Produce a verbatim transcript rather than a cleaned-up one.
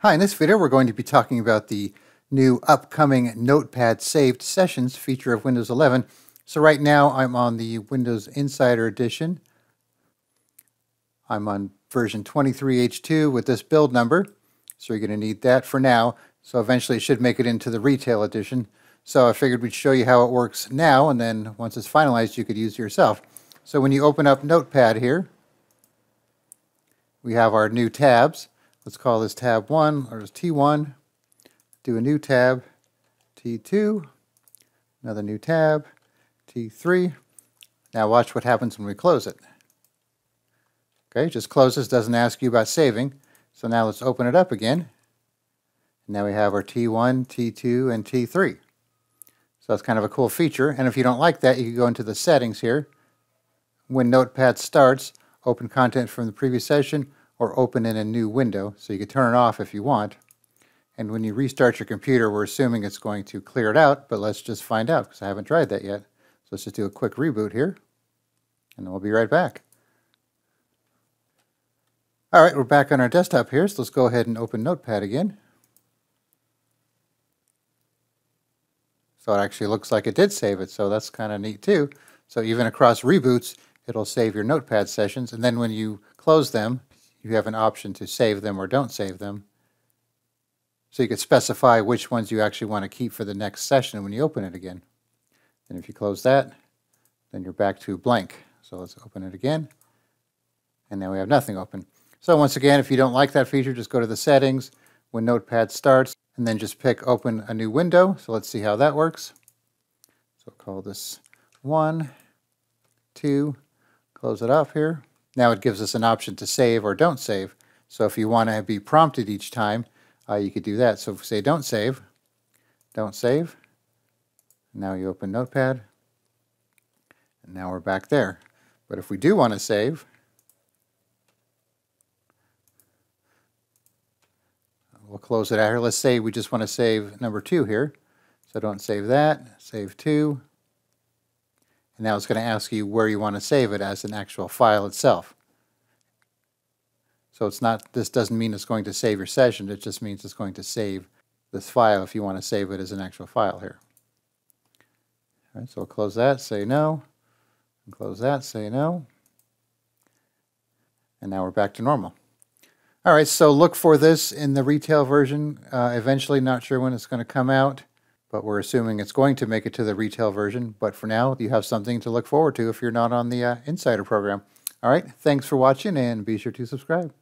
Hi, in this video we're going to be talking about the new upcoming Notepad Saved Sessions feature of Windows eleven. So right now I'm on the Windows Insider Edition. I'm on version twenty-three H two with this build number, so you're going to need that for now. So eventually it should make it into the Retail Edition. So I figured we'd show you how it works now, and then once it's finalized you could use it yourself. So when you open up Notepad here, we have our new tabs. Let's call this tab one, or T one. Do a new tab, T two. Another new tab, T three. Now watch what happens when we close it. Okay, just closes, doesn't ask you about saving. So now let's open it up again. Now we have our T one, T two, and T three. So that's kind of a cool feature. And if you don't like that, you can go into the settings here. When Notepad starts, open content from the previous session, or open in a new window, so you can turn it off if you want. And when you restart your computer, we're assuming it's going to clear it out, but let's just find out, because I haven't tried that yet. So let's just do a quick reboot here, and then we'll be right back. All right, we're back on our desktop here, so let's go ahead and open Notepad again. So it actually looks like it did save it, so that's kind of neat too. So even across reboots, it'll save your Notepad sessions, and then when you close them, you have an option to save them or don't save them. So you could specify which ones you actually want to keep for the next session when you open it again. And if you close that, then you're back to blank. So let's open it again. And now we have nothing open. So once again, if you don't like that feature, just go to the settings when Notepad starts, and then just pick open a new window. So let's see how that works. So call this one, two, close it off here. Now it gives us an option to save or don't save. So if you want to be prompted each time, uh, you could do that. So if we say don't save, don't save. Now you open Notepad. And now we're back there. But if we do want to save, we'll close it out here. Let's say we just want to save number two here. So don't save that, save two. And now it's going to ask you where you want to save it as an actual file itself. So it's not, this doesn't mean it's going to save your session, it just means it's going to save this file if you want to save it as an actual file here. All right, so we'll close that, say no, and close that, say no. And now we're back to normal. All right, so look for this in the retail version. Uh, eventually, not sure when it's going to come out, but we're assuming it's going to make it to the retail version. But for now, you have something to look forward to if you're not on the uh, Insider program. All right, thanks for watching, and be sure to subscribe.